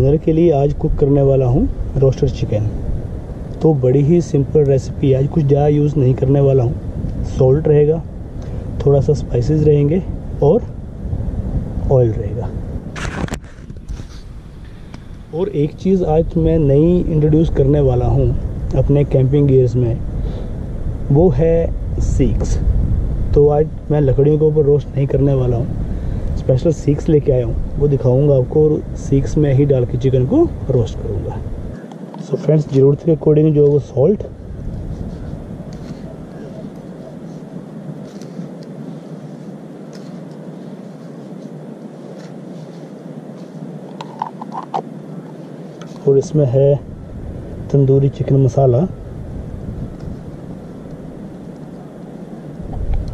Dinner के लिए आज कुक करने वाला हूँ रोस्टेड चिकन। तो बड़ी ही सिंपल रेसिपी, आज कुछ ज़्यादा यूज़ नहीं करने वाला हूँ। सॉल्ट रहेगा, थोड़ा सा स्पाइसेस रहेंगे और ऑयल रहेगा। और एक चीज़ आज मैं नई इंट्रोड्यूस करने वाला हूँ अपने कैंपिंग गियर्स में, वो है सीक्स। तो आज मैं लकड़ियों के ऊपर रोस्ट नहीं करने वाला हूँ, स्पेशल सीक्स लेके आया हूँ, वो दिखाऊंगा आपको और सीक्स में ही डाल के चिकन को रोस्ट करूँगा। सो फ्रेंड्स, ज़रूरत के अकॉर्डिंग जो है वो सॉल्ट, और इसमें है तंदूरी चिकन मसाला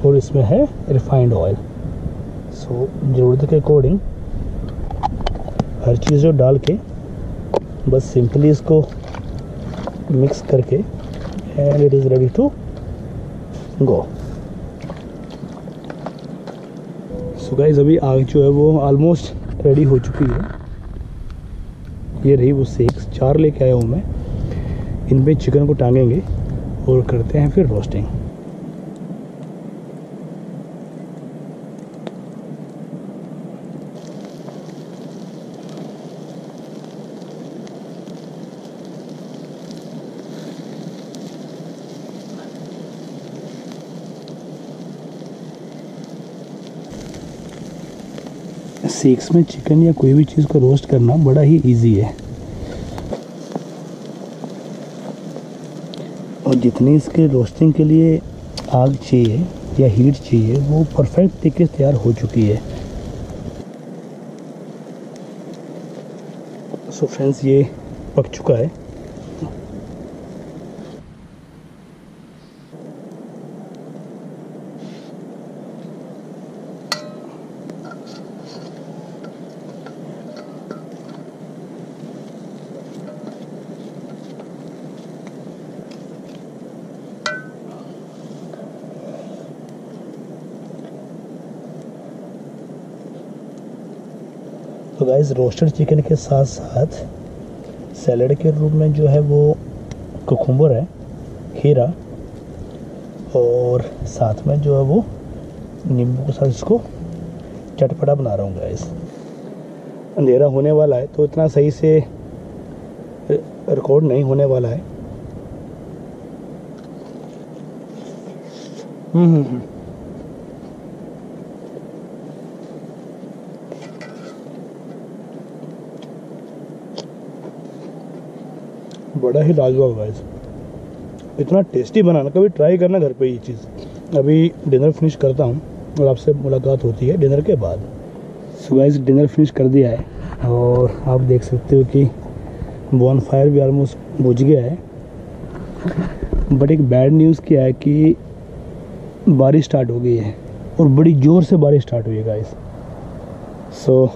और इसमें है रिफाइंड ऑयल। सो ज़रूरत के अकॉर्डिंग हर चीज़ को डाल के बस सिंपली इसको मिक्स करके and it is ready to go. So guys, अभी आग जो है वो ऑलमोस्ट रेडी हो चुकी है। ये रही वो सीक्स, 4 लेके आया हूँ मैं। इन पे चिकन को टांगेंगे और करते हैं फिर रोस्टिंग। सीक्स में चिकन या कोई भी चीज़ को रोस्ट करना बड़ा ही इजी है, और जितनी इसके रोस्टिंग के लिए आग चाहिए या हीट चाहिए वो परफेक्ट तरीके से तैयार हो चुकी है। सो फ्रेंड्स, ये पक चुका है। तो गाइस, रोस्टेड चिकन के साथ साथ सैलड के रूप में जो है वो कुकुम्बर है, खीरा, और साथ में जो है वो नींबू के साथ इसको चटपटा बना रहा हूँ गाइस। अंधेरा होने वाला है तो इतना सही से रिकॉर्ड नहीं होने वाला है। बड़ा ही लाजवाब गाइस, इतना टेस्टी बनाना, कभी ट्राई करना घर पे ये चीज़। अभी डिनर फिनिश करता हूँ और आपसे मुलाकात होती है डिनर के बाद। सो गाइस, डिनर फिनिश कर दिया है और आप देख सकते हो कि बॉन फायर भी ऑलमोस्ट बुझ गया है। बट एक बैड न्यूज़ क्या है कि बारिश स्टार्ट हो गई है और बड़ी ज़ोर से बारिश स्टार्ट हुई है गाइस। सो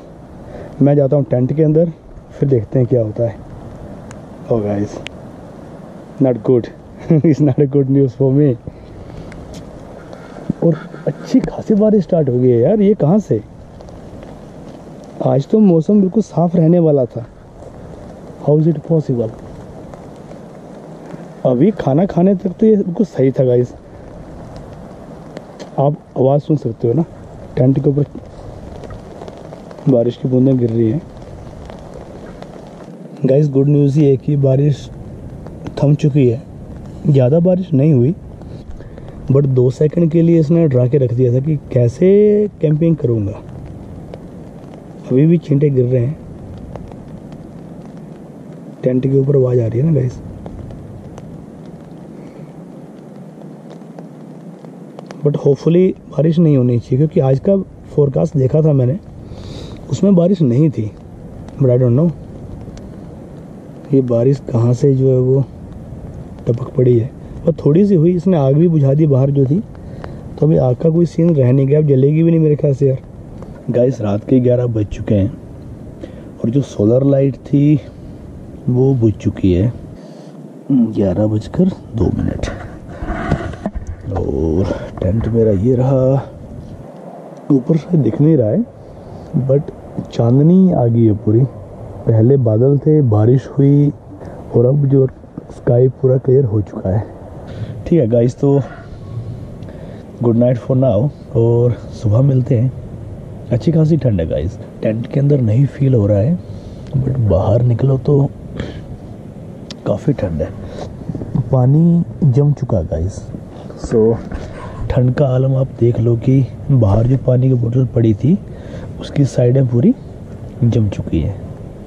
मैं जाता हूँ टेंट के अंदर, फिर देखते हैं क्या होता है। Oh guys, not good. It's not a good news for me. और अच्छी खासी बारिश स्टार्ट हो गई है यार, ये कहाँ से? आज तो मौसम बिल्कुल साफ रहने वाला था। How is it possible? अभी खाना खाने तक तो ये बिल्कुल सही था गाइस। आप आवाज़ सुन सकते हो ना, टेंट के ऊपर बारिश की बूंदें गिर रही हैं। गाइस, गुड न्यूज़ ये है कि बारिश थम चुकी है, ज़्यादा बारिश नहीं हुई, बट 2 सेकंड के लिए इसने डरा के रख दिया था कि कैसे कैंपिंग करूँगा। अभी भी छींटे गिर रहे हैं, टेंट के ऊपर आवाज़ आ रही है ना गाइस। बट होपफुली बारिश नहीं होनी चाहिए, क्योंकि आज का फोरकास्ट देखा था मैंने, उसमें बारिश नहीं थी। बट आई डोंट नो ये बारिश कहाँ से जो है वो टपक पड़ी है, और थोड़ी सी हुई, इसने आग भी बुझा दी बाहर जो थी। तो अभी आग का कोई सीन रह नहीं गया, अब जलेगी भी नहीं मेरे ख्याल से यार। गाइस, रात के 11 बज चुके हैं और जो सोलर लाइट थी वो बुझ चुकी है, 11:02। और टेंट मेरा ये रहा, ऊपर से दिख नहीं रहा है बट चांदनी आ गई है पूरी। पहले बादल थे, बारिश हुई और अब जो स्काई पूरा क्लियर हो चुका है। ठीक है गाइस, तो गुड नाइट फॉर नाउ और सुबह मिलते हैं। अच्छी खासी ठंड है गाइस, टेंट के अंदर नहीं फील हो रहा है बट बाहर निकलो तो काफ़ी ठंड है, पानी जम चुका है गाइस। सो ठंड का आलम आप देख लो कि बाहर जो पानी की बोतल पड़ी थी उसकी साइडें पूरी जम चुकी है।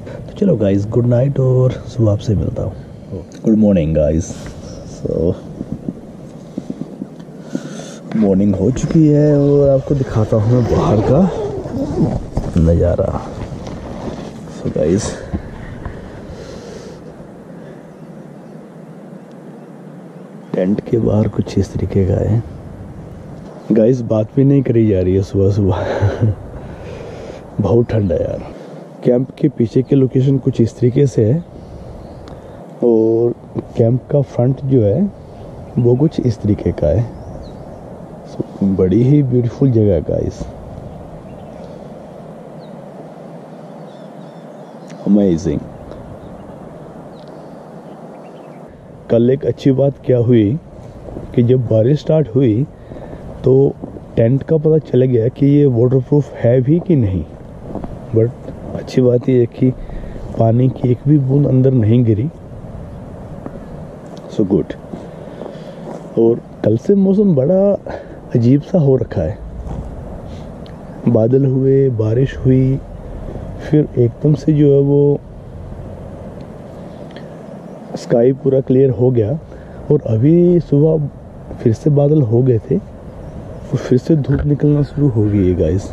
तो चलो गाइस, गुड नाइट और सुबह आपसे मिलता हूँ। Good morning guys. So morning हो चुकी है और आपको दिखाता हूँ मैं बाहर का नज़ारा। सो गाइस, टेंट के बाहर कुछ इस तरीके का है गाइस। बात भी नहीं करी जा रही है सुबह सुबह बहुत ठंडा है यार। कैंप के पीछे की लोकेशन कुछ इस तरीके से है और कैंप का फ्रंट जो है वो कुछ इस तरीके का है। बड़ी ही ब्यूटीफुल जगह है गाइस, अमेजिंग। कल एक अच्छी बात क्या हुई कि जब बारिश स्टार्ट हुई तो टेंट का पता चल गया कि ये वाटरप्रूफ है भी कि नहीं, बट अच्छी बात यह है कि पानी की एक भी बूंद अंदर नहीं गिरी। So good. और कल से मौसम बड़ा अजीब सा हो रखा है, बादल हुए, बारिश हुई, फिर एकदम से जो है वो स्काई पूरा क्लियर हो गया और अभी सुबह फिर से बादल हो गए थे और फिर से धूप निकलना शुरू हो गई है गाइस।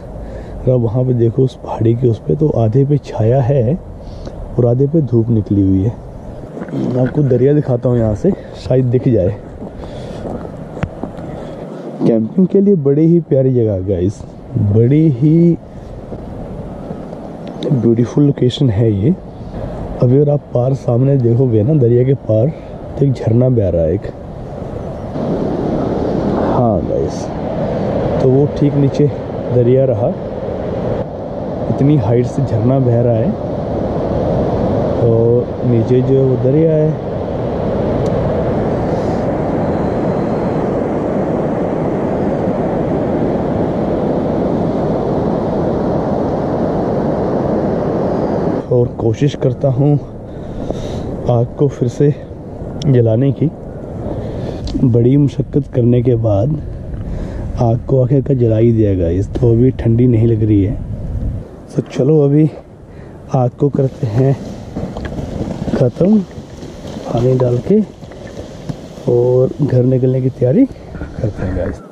अगर वहाँ पे देखो उस पहाड़ी के उस पर तो आधे पे छाया है और आधे पे धूप निकली हुई है। मैं आपको दरिया दिखाता हूँ यहाँ से, शायद दिख जाए। कैंपिंग के लिए बड़ी ही प्यारी जगह गाइस, बड़ी ही ब्यूटीफुल लोकेशन है ये। अभी अगर आप पार सामने देखोगे ना दरिया के पार तो एक झरना बह रहा है एक, हाँ गाइस, तो वो ठीक नीचे दरिया रहा, इतनी हाइट से झरना बह रहा है और नीचे जो है वो दरिया है। और कोशिश करता हूँ आग को फिर से जलाने की, बड़ी मशक्क़त करने के बाद आग को आखिरकार जला ही दिया गाइस। तो अभी ठंडी नहीं लग रही है। तो चलो अभी आग को करते हैं ख़त्म, पानी डाल के और घर निकलने की तैयारी करते हैं गाइस।